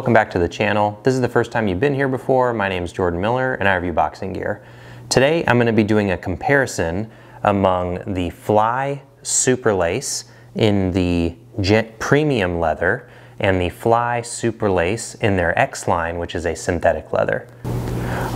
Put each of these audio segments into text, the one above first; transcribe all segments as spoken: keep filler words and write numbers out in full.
Welcome back to the channel. This is the first time you've been here before. My name is Jordan Miller and I review boxing gear. Today I'm going to be doing a comparison among the Fly Superlace in the Jet Premium leather and the Fly Superlace in their X line, which is a synthetic leather.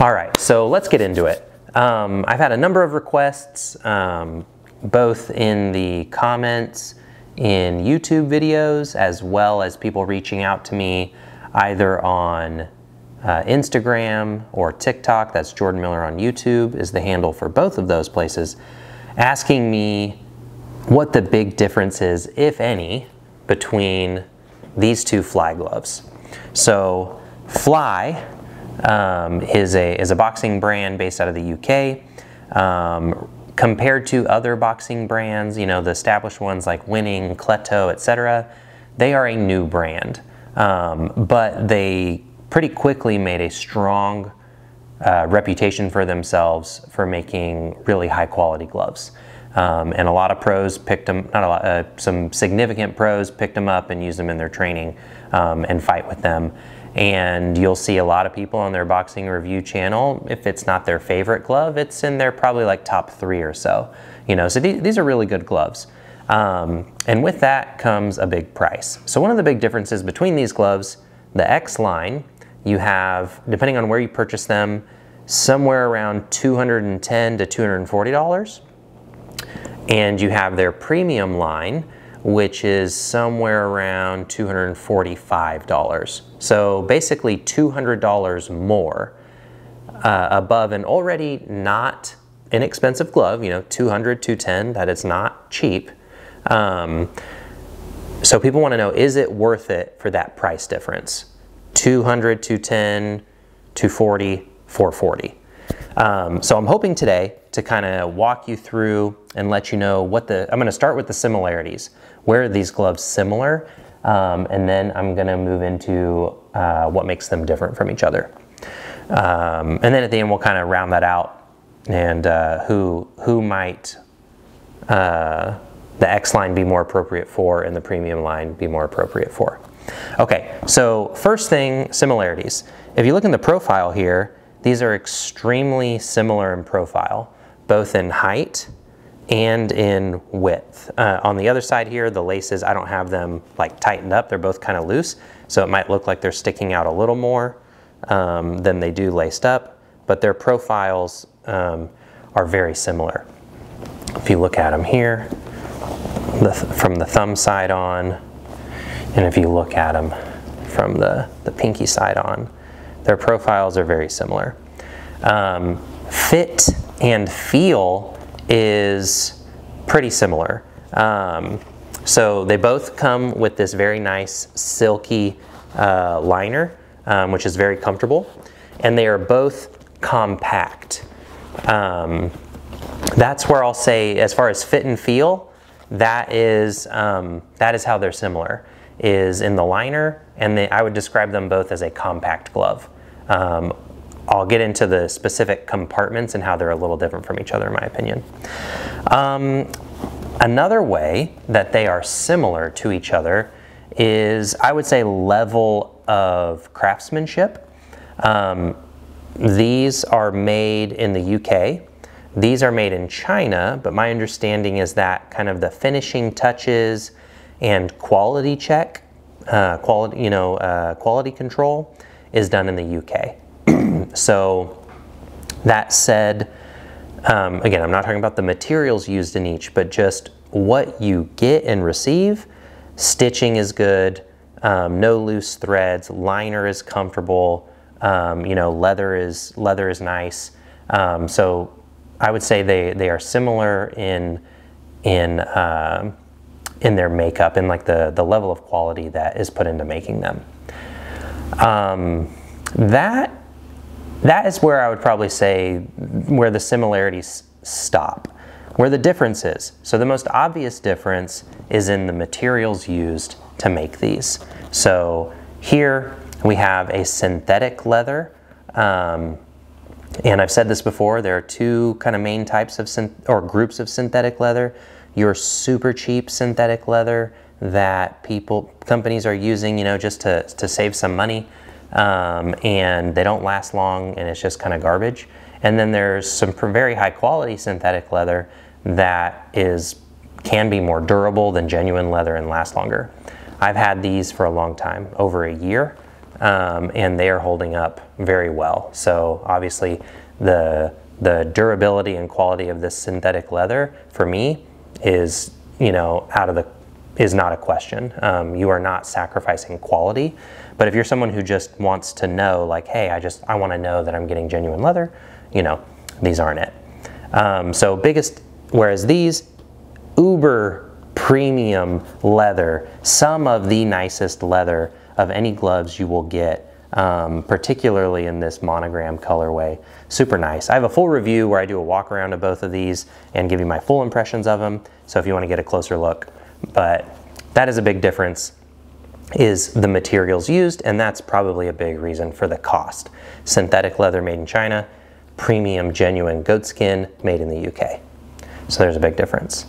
All right, so let's get into it. Um, I've had a number of requests, um, both in the comments, in YouTube videos, as well as people reaching out to me either on uh, Instagram or TikTok. That's Jordan Miller on YouTube is the handle for both of those places, asking me what the big difference is, if any, between these two Fly gloves. So Fly um, is, a, is a boxing brand based out of the U K. Um, Compared to other boxing brands, you know, the established ones like Winning, Kleto, et cetera, they are a new brand. Um, but they pretty quickly made a strong uh, reputation for themselves for making really high quality gloves. Um, and a lot of pros picked them, not a lot, uh, some significant pros picked them up and used them in their training um, and fight with them. And you'll see a lot of people on their boxing review channel, if it's not their favorite glove, it's in their probably like top three or so. You know, so th these are really good gloves. Um, and with that comes a big price. So one of the big differences between these gloves, the X line, you have, depending on where you purchase them, somewhere around two hundred ten to two hundred forty dollars. And you have their premium line, which is somewhere around two hundred forty-five dollars. So basically two hundred dollars more uh, above an already not inexpensive glove, you know, two hundred, two ten, that is not cheap. Um, so people wanna know, is it worth it for that price difference? two hundred, two ten, two forty, four forty. Um, so I'm hoping today to kind of walk you through and let you know what the, I'm going to start with the similarities. Where are these gloves similar? Um, and then I'm going to move into uh, what makes them different from each other. Um, and then at the end, we'll kind of round that out and uh, who, who might uh, the X line be more appropriate for and the premium line be more appropriate for. Okay, so first thing, similarities. If you look in the profile here, these are extremely similar in profile, both in height and in width. Uh, on the other side here, the laces, I don't have them like tightened up. They're both kind of loose. So it might look like they're sticking out a little more um, than they do laced up, but their profiles um, are very similar. If you look at them here, the th from the thumb side on, and if you look at them from the, the pinky side on, their profiles are very similar. Um, fit and feel is pretty similar. Um, so they both come with this very nice silky uh, liner, um, which is very comfortable. And they are both compact. Um, that's where I'll say, as far as fit and feel, that is, um, that is how they're similar, is in the liner, and they, I would describe them both as a compact glove. Um, I'll get into the specific compartments and how they're a little different from each other, in my opinion. Um, another way that they are similar to each other is, I would say, level of craftsmanship. Um, these are made in the U K. These are made in China, but my understanding is that kind of the finishing touches and quality check, uh, quality, you know, uh, quality control is done in the U K. So that said, um, again, I'm not talking about the materials used in each, but just what you get and receive. Stitching is good, um, no loose threads, liner is comfortable, um, you know, leather is, leather is nice. Um, so I would say they, they are similar in, in, um, in their makeup and like the, the level of quality that is put into making them. Um, that, that is where I would probably say where the similarities stop, where the difference is. So the most obvious difference is in the materials used to make these. So here we have a synthetic leather. Um, and I've said this before, there are two kind of main types of, synth or groups of synthetic leather. Your super cheap synthetic leather that people, companies are using, you know, just to, to save some money, um, and they don't last long, and it's just kind of garbage. And then there's some very high quality synthetic leather that is, can be more durable than genuine leather and last longer. I've had these for a long time, over a year, um, and they are holding up very well. So obviously the, the durability and quality of this synthetic leather for me is, you know, out of the, is not a question. Um, you are not sacrificing quality. But if you're someone who just wants to know, like, hey, I just, I wanna know that I'm getting genuine leather, you know, these aren't it. Um, so biggest, whereas these, uber premium leather, some of the nicest leather of any gloves you will get, um, particularly in this monogram colorway. Super nice. I have a full review where I do a walk around of both of these and give you my full impressions of them, so if you want to get a closer look. But that is a big difference, is the materials used, and that's probably a big reason for the cost. Synthetic leather made in China, premium genuine goatskin made in the U K. So there's a big difference.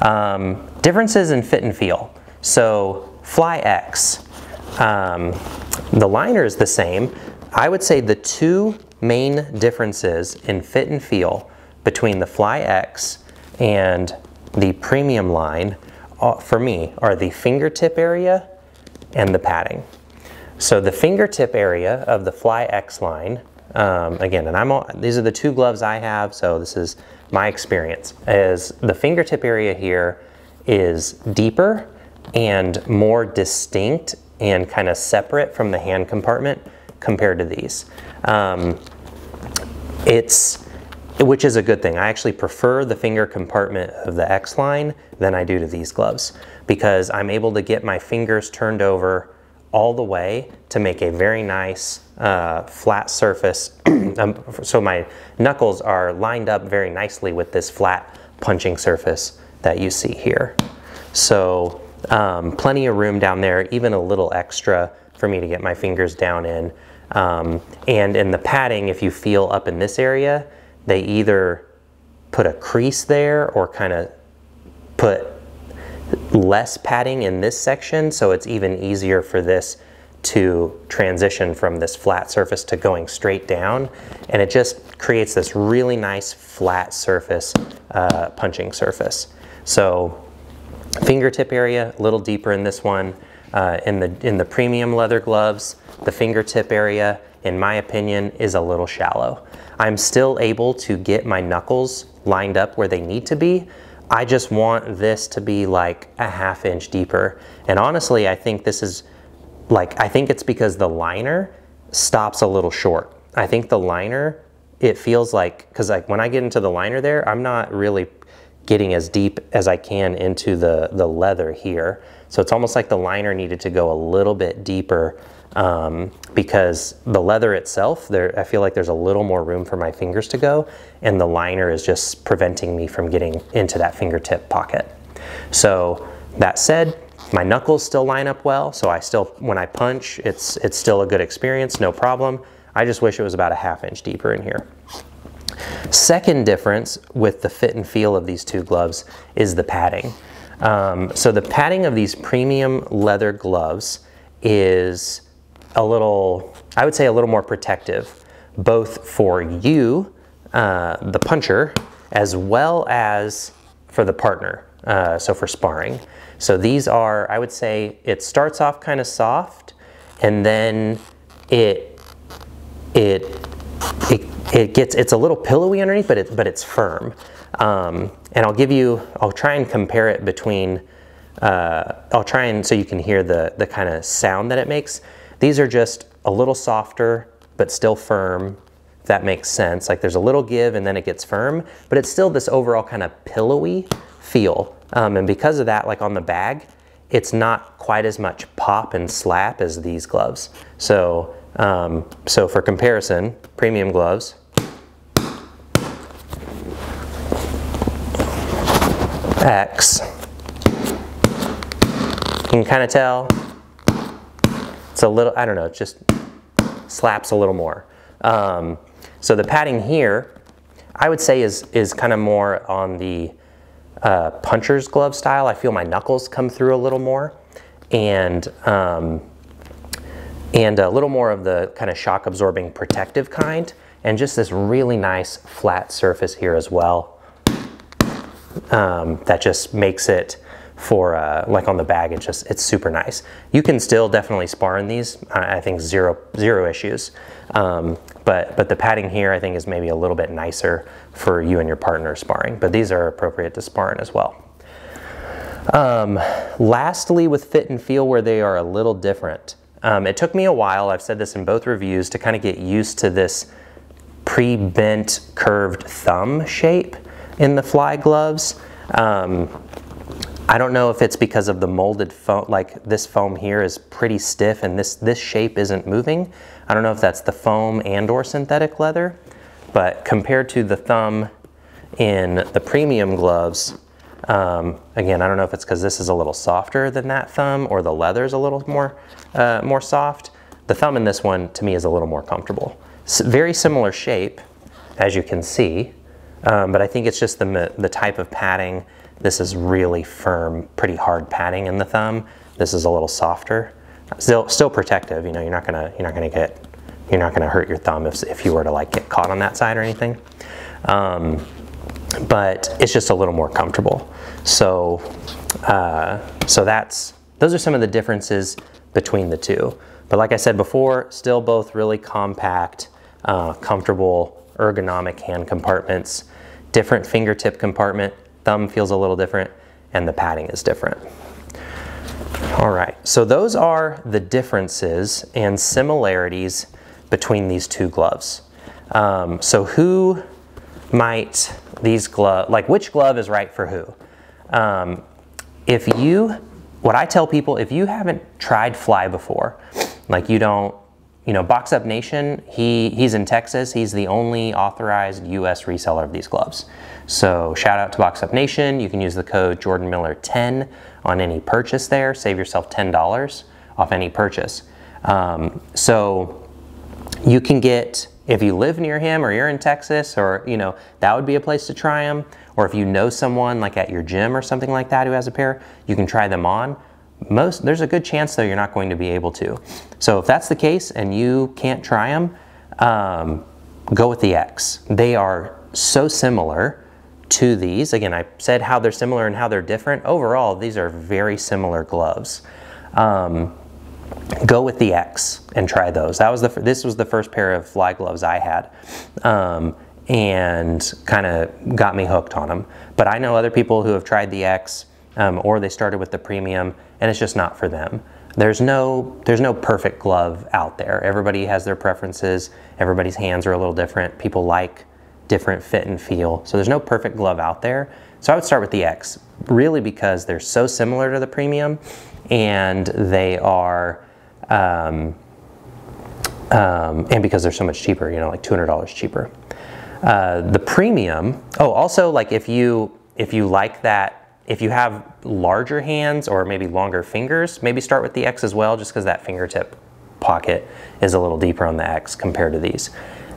Um, differences in fit and feel. So Fly X, um, the liner is the same. I would say the two main differences in fit and feel between the Fly X and the premium line, uh, for me, are the fingertip area and the padding. So the fingertip area of the Fly X line, um, again, and I'm all, these are the two gloves I have, so this is my experience, is the fingertip area here is deeper and more distinct and kind of separate from the hand compartment compared to these. Um, it's, which is a good thing. I actually prefer the finger compartment of the X line than I do to these gloves, because I'm able to get my fingers turned over all the way to make a very nice uh, flat surface. um, so my knuckles are lined up very nicely with this flat punching surface that you see here. So um, plenty of room down there, even a little extra for me to get my fingers down in. Um, and in the padding, if you feel up in this area, they either put a crease there or kind of put less padding in this section, so it's even easier for this to transition from this flat surface to going straight down, and it just creates this really nice flat surface, uh, punching surface. So fingertip area a little deeper in this one. Uh, in the in the premium leather gloves, the fingertip area, in my opinion, is a little shallow. I'm still able to get my knuckles lined up where they need to be. I just want this to be like a half inch deeper. And honestly, I think this is like, I think it's because the liner stops a little short. I think the liner, it feels like, cause like when I get into the liner there, I'm not really getting as deep as I can into the, the leather here. So it's almost like the liner needed to go a little bit deeper, um, because the leather itself, there, I feel like there's a little more room for my fingers to go, and the liner is just preventing me from getting into that fingertip pocket. So that said, my knuckles still line up well, so I still, when I punch, it's, it's still a good experience, no problem. I just wish it was about a half inch deeper in here. Second difference with the fit and feel of these two gloves is the padding. Um, so the padding of these premium leather gloves is a little, I would say a little more protective, both for you, uh, the puncher, as well as for the partner, uh, so for sparring. So these are, I would say, it starts off kind of soft, and then it, it, it, it gets, it's a little pillowy underneath, but it, but it's firm. Um, and I'll give you, I'll try and compare it between, uh, I'll try and, so you can hear the, the kind of sound that it makes. These are just a little softer, but still firm, if that makes sense. Like there's a little give and then it gets firm, but it's still this overall kind of pillowy feel. Um, and because of that, like on the bag, it's not quite as much pop and slap as these gloves. So, um, so for comparison, premium gloves, X. You can kind of tell it's a little, I don't know, it just slaps a little more. Um, so the padding here, I would say is, is kind of more on the uh, puncher's glove style. I feel my knuckles come through a little more. and um, and a little more of the kind of shock absorbing protective kind, and just this really nice flat surface here as well, um, that just makes it for uh, like on the bag, it's just, it's super nice. You can still definitely spar in these, I think zero zero issues, um, but but the padding here I think is maybe a little bit nicer for you and your partner sparring, but these are appropriate to spar in as well. Um, lastly, with fit and feel, where they are a little different. Um, it took me a while, I've said this in both reviews, to kind of get used to this pre-bent curved thumb shape in the Fly gloves. Um, I don't know if it's because of the molded foam, like this foam here is pretty stiff and this, this shape isn't moving. I don't know if that's the foam and or synthetic leather, but compared to the thumb in the premium gloves, Um, again, I don't know if it's because this is a little softer than that thumb or the leather is a little more, uh, more soft. The thumb in this one to me is a little more comfortable. S very similar shape, as you can see, um, but I think it's just the, the type of padding. This is really firm, pretty hard padding in the thumb. This is a little softer, still, still protective. You know, you're not gonna, you're not gonna get, you're not gonna hurt your thumb if, if you were to like get caught on that side or anything. Um, But it's just a little more comfortable. So, uh, so that's, those are some of the differences between the two. But like I said before, still both really compact, uh, comfortable, ergonomic hand compartments, different fingertip compartment, thumb feels a little different, and the padding is different. All right, so those are the differences and similarities between these two gloves. Um, so who might these gloves, like which glove is right for who? Um, if you, what I tell people, if you haven't tried Fly before, like you don't, you know, Box Up Nation, he, he's in Texas, he's the only authorized U S reseller of these gloves. So shout out to Box Up Nation, you can use the code Jordan Miller ten on any purchase there, save yourself ten dollars off any purchase. Um, so you can get, if you live near him or you're in Texas, or, you know, that would be a place to try them. Or if you know someone like at your gym or something like that who has a pair, you can try them on. Most, there's a good chance though you're not going to be able to. So if that's the case and you can't try them, um, go with the X. They are so similar to these. Again, I said how they're similar and how they're different. Overall, these are very similar gloves. Um, Go with the X and try those. That was the, this was the first pair of Fly gloves I had, um, and kind of got me hooked on them. But I know other people who have tried the X, um, or they started with the premium, and it's just not for them. There's no, there's no perfect glove out there. Everybody has their preferences. Everybody's hands are a little different. People like different fit and feel. So there's no perfect glove out there. So I would start with the X, really, because they're so similar to the premium, and they are, um, um, and because they're so much cheaper, you know, like two hundred dollars cheaper. Uh, the premium, oh, also like if you, if you like that, if you have larger hands or maybe longer fingers, maybe start with the X as well, just because that fingertip pocket is a little deeper on the X compared to these.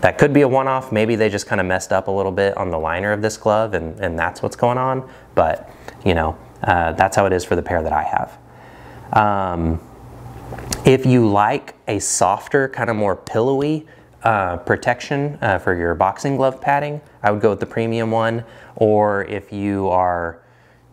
That could be a one-off. Maybe they just kind of messed up a little bit on the liner of this glove, and, and that's what's going on. But, you know, uh, that's how it is for the pair that I have. Um, if you like a softer, kind of more pillowy uh, protection uh, for your boxing glove padding, I would go with the premium one. Or if you are,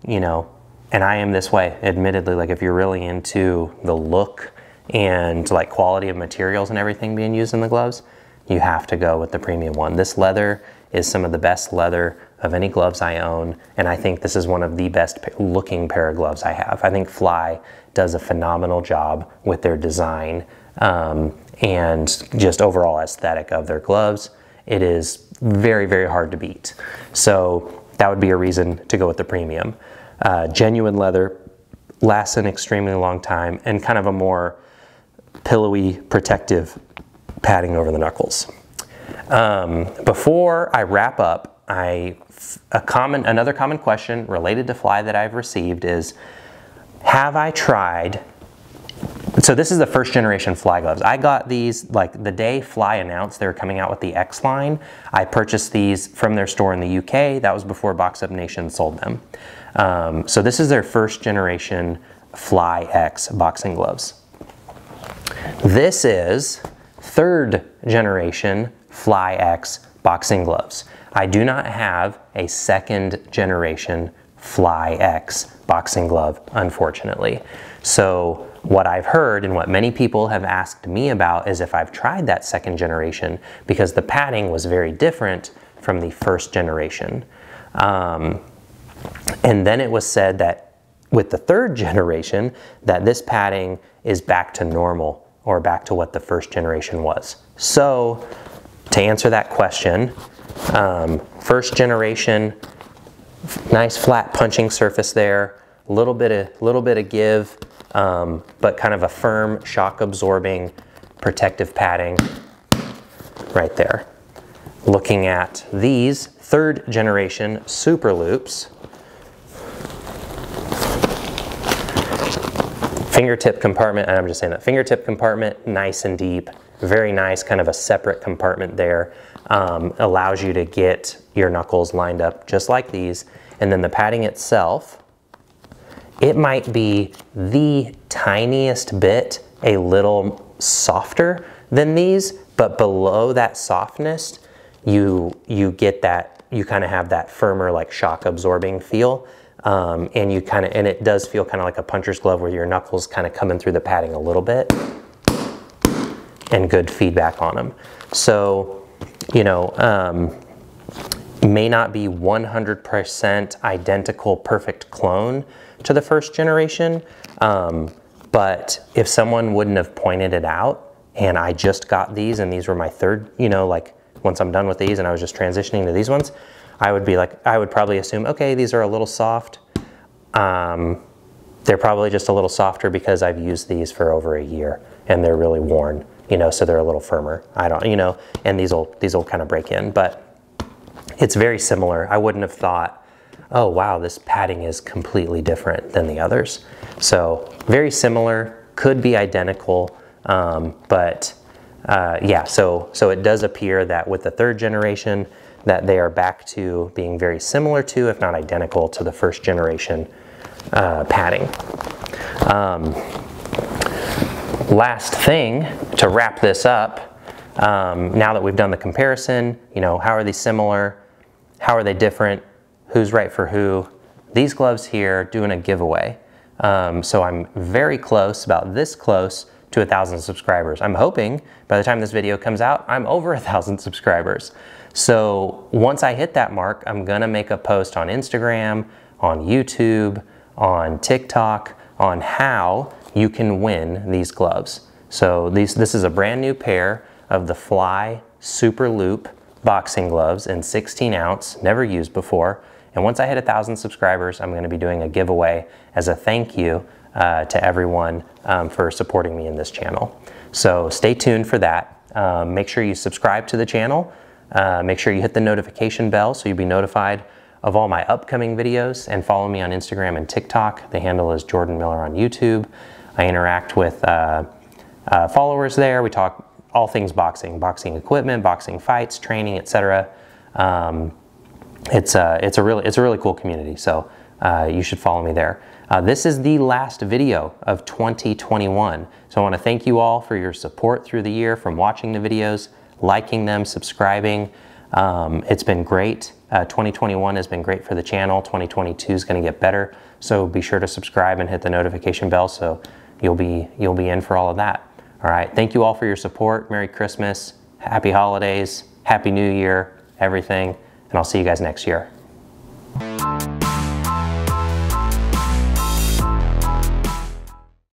you know, and I am this way, admittedly, like if you're really into the look and like quality of materials and everything being used in the gloves, you have to go with the premium one. This leather is some of the best leather of any gloves I own, and I think this is one of the best looking pair of gloves I have. I think Fly does a phenomenal job with their design, um, and just overall aesthetic of their gloves. It is very, very hard to beat. So that would be a reason to go with the premium. Uh, genuine leather lasts an extremely long time, and kind of a more pillowy, protective padding over the knuckles. Um, before I wrap up, I, a common, another common question related to Fly that I've received is, have I tried, so this is the first generation Fly gloves. I got these like the day Fly announced they were coming out with the X line. I purchased these from their store in the U K. That was before Box Up Nation sold them. Um, so this is their first generation Fly X boxing gloves. This is third generation Fly X boxing gloves. I do not have a second generation Fly X boxing glove, unfortunately. So what I've heard and what many people have asked me about is if I've tried that second generation, because the padding was very different from the first generation. Um, and then it was said that with the third generation, that this padding is back to normal or back to what the first generation was. So to answer that question, um, first generation, nice flat punching surface there, a little bit of, little bit of give, um, but kind of a firm, shock-absorbing, protective padding right there. Looking at these third generation Super Loops, fingertip compartment, and I'm just saying that fingertip compartment, nice and deep, very nice, kind of a separate compartment there. Um, allows you to get your knuckles lined up just like these. And then the padding itself, it might be the tiniest bit a little softer than these, but below that softness, you, you get that, you kind of have that firmer, like shock absorbing feel. Um, and you kind of, and it does feel kind of like a puncher's glove where your knuckles kind of coming through the padding a little bit and good feedback on them. So, you know, um, may not be one hundred percent identical, perfect clone to the first generation, um, but if someone wouldn't have pointed it out and I just got these and these were my third, you know, like once I'm done with these and I was just transitioning to these ones, I would be like, I would probably assume, okay, these are a little soft. Um, they're probably just a little softer because I've used these for over a year and they're really worn. You know, so they're a little firmer. I don't, you know, and these will, these will kind of break in, but it's very similar. I wouldn't have thought, oh wow, this padding is completely different than the others. So very similar, could be identical, um, but uh, yeah, so, so it does appear that with the third generation that they are back to being very similar to, if not identical to the first generation uh, padding. Um, Last thing to wrap this up, um, now that we've done the comparison, you know, how are these similar? How are they different? Who's right for who? These gloves here doing a giveaway. Um, so I'm very close, about this close to a thousand subscribers. I'm hoping by the time this video comes out, I'm over a thousand subscribers. So once I hit that mark, I'm gonna make a post on Instagram, on YouTube, on TikTok, on how you can win these gloves. So these, this is a brand new pair of the Fly Superlace boxing gloves in sixteen ounce, never used before. And once I hit a thousand subscribers, I'm gonna be doing a giveaway as a thank you uh, to everyone um, for supporting me in this channel. So stay tuned for that. Um, make sure you subscribe to the channel. Uh, make sure you hit the notification bell so you'll be notified of all my upcoming videos, and follow me on Instagram and TikTok. The handle is Jordan Miller on YouTube. I interact with uh, uh, followers there. We talk all things boxing, boxing equipment, boxing fights, training, et cetera. Um, it's a it's a really it's a really cool community. So uh, you should follow me there. Uh, this is the last video of twenty twenty-one. So I want to thank you all for your support through the year, from watching the videos, liking them, subscribing. Um, it's been great. Uh, twenty twenty-one has been great for the channel. twenty twenty-two is going to get better. So be sure to subscribe and hit the notification bell so you'll be, you'll be in for all of that. All right. Thank you all for your support. Merry Christmas. Happy holidays. Happy New Year. Everything. And I'll see you guys next year.